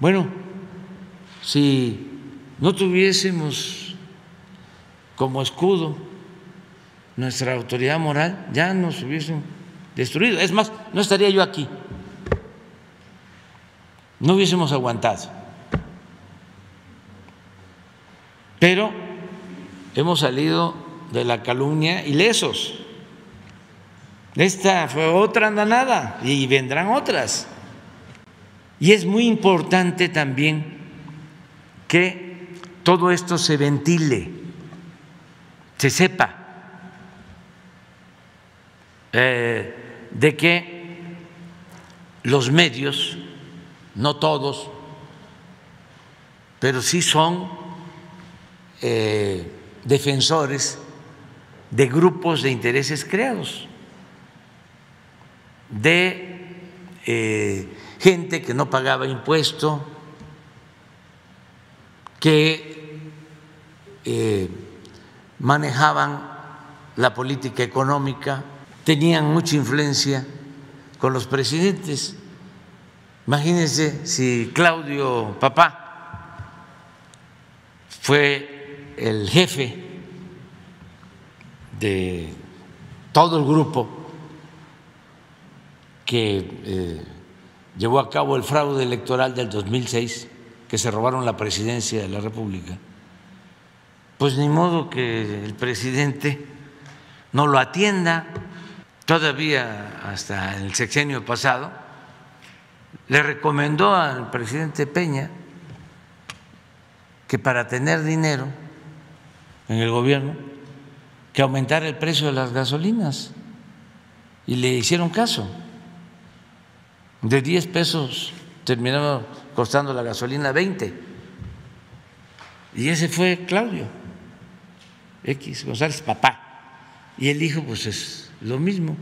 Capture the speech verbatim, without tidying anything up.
Bueno, si no tuviésemos como escudo nuestra autoridad moral, ya nos hubiesen destruido. Es más, no estaría yo aquí. No hubiésemos aguantado. Pero hemos salido de la calumnia ilesos. Esta fue otra andanada y vendrán otras. Y es muy importante también que todo esto se ventile, se sepa eh, de que los medios, no todos, pero sí son eh, defensores de grupos de intereses creados, de eh, gente que no pagaba impuesto, que eh, manejaban la política económica, tenían mucha influencia con los presidentes. Imagínense si Claudio Papá fue el jefe de todo el grupo que eh, llevó a cabo el fraude electoral del dos mil seis, que se robaron la presidencia de la República, pues ni modo que el presidente no lo atienda. Todavía hasta el sexenio pasado le recomendó al presidente Peña que para tener dinero en el gobierno, que aumentara el precio de las gasolinas, y le hicieron caso. De diez pesos terminaba costando la gasolina veinte. Y ese fue Claudio, X González, Papá. Y el hijo pues es lo mismo.